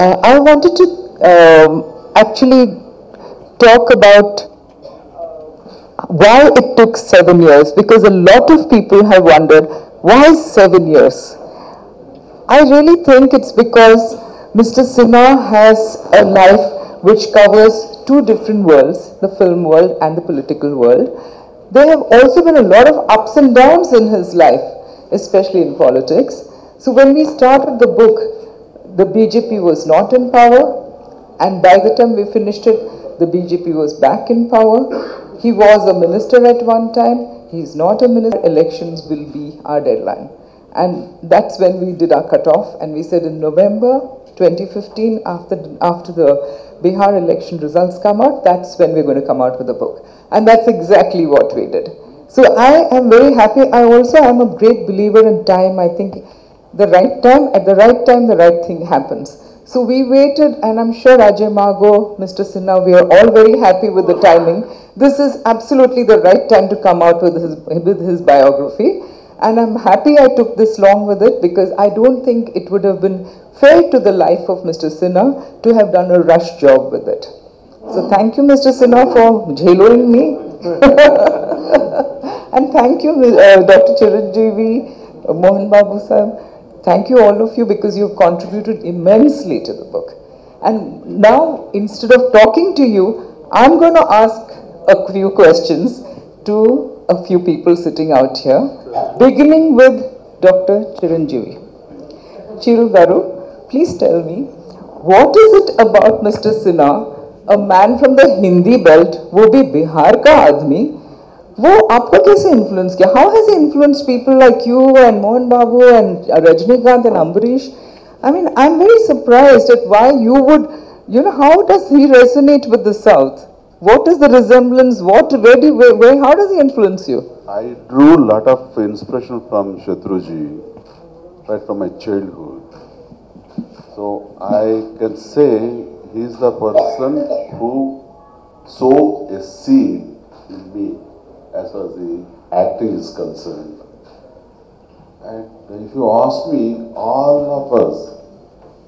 I wanted to actually talk about why it took 7 years, because a lot of people have wondered, why 7 years? I really think it's because Mr. Sinha has a life which covers two different worlds, the film world and the political world. There have also been a lot of ups and downs in his life, especially in politics. So when we started the book, the BJP was not in power, and by the time we finished it, the BJP was back in power. He was a minister at one time, he is not a minister. Elections will be our deadline. And that's when we did our cutoff, and we said in November 2015, after the Bihar election results come out, that's when we're going to come out with the book. And that's exactly what we did. So I am very happy. I also am a great believer in time. I think the right time, at the right time, the right thing happens. So we waited, and I'm sure Ajay Margo, Mr. Sinha, we are all very happy with the timing. This is absolutely the right time to come out with his biography. And I'm happy I took this long with it, because I don't think it would have been fair to the life of Mr. Sinha to have done a rush job with it. So thank you, Mr. Sinha, for jailoing me. And thank you, Dr. Chiranjeevi, Mohan Babu sahab. Thank you all of you, because you've contributed immensely to the book. And now, instead of talking to you, I'm going to ask a few questions to a few people sitting out here, beginning with Dr. Chiranjeevi. Chiru Garu, please tell me, what is it about Mr. Sinha, a man from the Hindi belt, wo bhi Bihar ka aadmi, वो आपको कैसे influence किया? How has he influenced people like you and Mohan Babu and Rajinikanth and Ambareesh? I mean, I'm very surprised at why you would, you know, how does he resonate with the South? What is the resemblance? What, where, how does he influence you? I drew a lot of inspiration from Shatrughan, right from my childhood. So I can say he's the person who sowed a seed in me, as far as the acting is concerned. And if you ask me, all of us,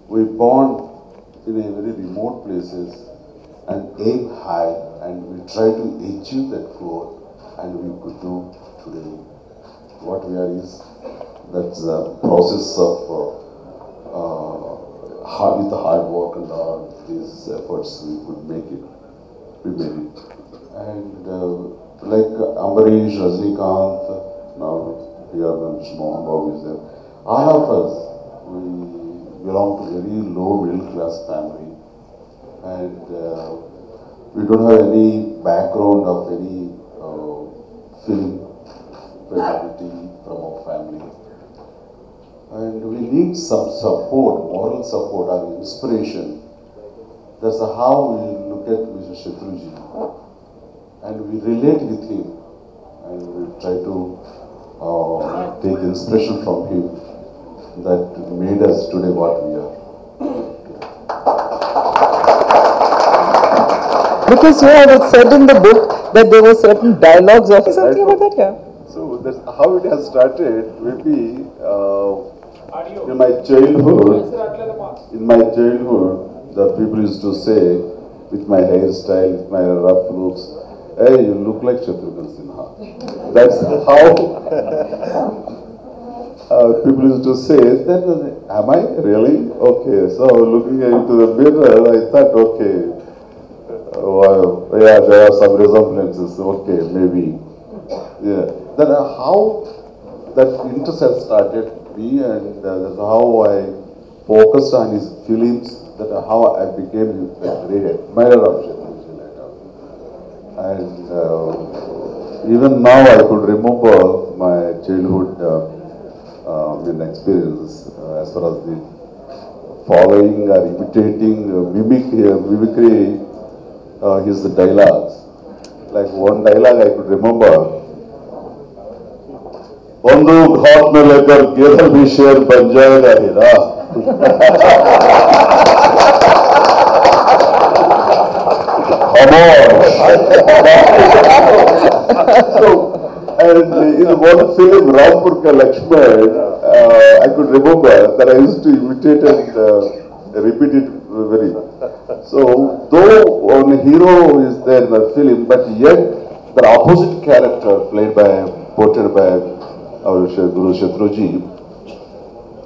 we born in a very remote places and aim high, and we try to achieve that goal, and we could do today. What we are is, that's a process of with the hard work and all these efforts, we could make it. We made it. And like Ambareesh, Rajinikanth, now here Mohan Babu is there. All of us, we belong to a very low middle class family, and we don't have any background of any film penalty from our family. And we need some support, moral support or inspiration. That's how we look at Mr. Shatrughan, and we relate with him, and we try to take inspiration from him that made us today what we are. Because you had said in the book that there were certain dialogues of something about that, yeah. So that's how it has started. Maybe in my childhood, the people used to say, with my hairstyle, with my rough looks, hey, you look like Shatrughan Sinha. That's how people used to say, that, am I really? Okay, so looking into the mirror, I thought, okay, yeah, there are some resemblances, okay, maybe. Yeah. Then how that interest has started me, and how I focused on his films, that how I became a great admirer of Shatrughan. And even now I could remember my childhood experience as far as the following or imitating, mimicry his dialogues. Like one dialogue I could remember. Banduk haath mein lekar gedhar bhi sher ban jayega hira. So, and in one film, Ram Burka Lakshmi, I could remember that I used to imitate and repeat it very. So though one hero is there in the film, but yet the opposite character played by, portrayed by our Guru Shatrughan,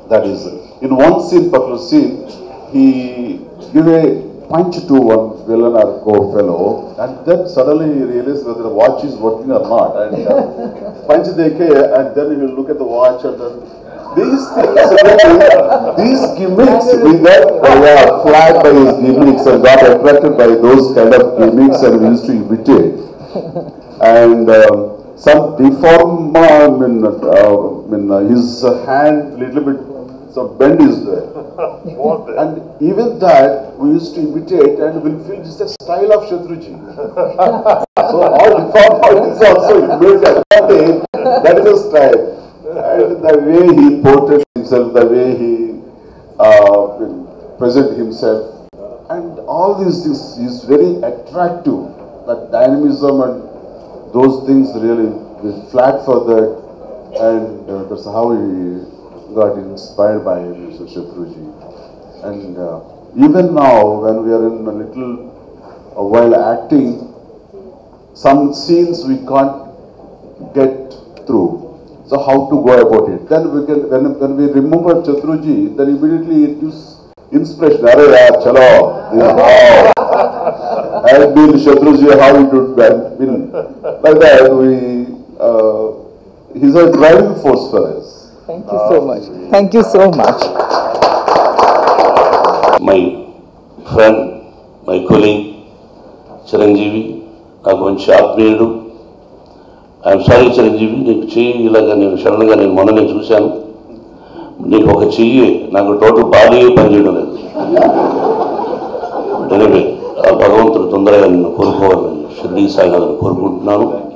that is in one scene, particular scene, he gave a punch to one villain or co-fellow, and then suddenly he realized whether the watch is working or not, and punch dekhe, and then he will look at the watch, and then these things, these gimmicks, we got flagged by his gimmicks and got attracted by those kind of gimmicks and we used to imitate. And some deform, his hand little bit, some bend is there. And even that we used to imitate and we'll feel just the style of Shatrughan. So all deform is also imitated. That is a style. And the way he portrayed himself, the way he presented himself, and all these things is very attractive. That dynamism and those things really were flat for that, and that's how he got inspired by Mr. Shatrughan. And even now, when we are in a little while acting, some scenes we can't get through. So how to go about it? Then we can, when we remember Shatrughan, then immediately it gives inspiration. Arey yaar, chalo, how had been Shatrughan, how it would have been. Like that, he's a driving force for us. Thank you so much. Thank you so much. My friend, my colleague, Chiranjeevi, I'm sorry, Chiranjeevi, నీకు చెయ్యి ఇలాగా నేను సడన్గా నేను మొన్న నేను చూశాను నీకు ఒక చెయ్యి నాకు టోటల్ బాడీ పనిచేయడం లేదు భగవంతుడు తొందరగా నేను కోరుకోవాలని శుద్ధి సాగాలని కోరుకుంటున్నాను.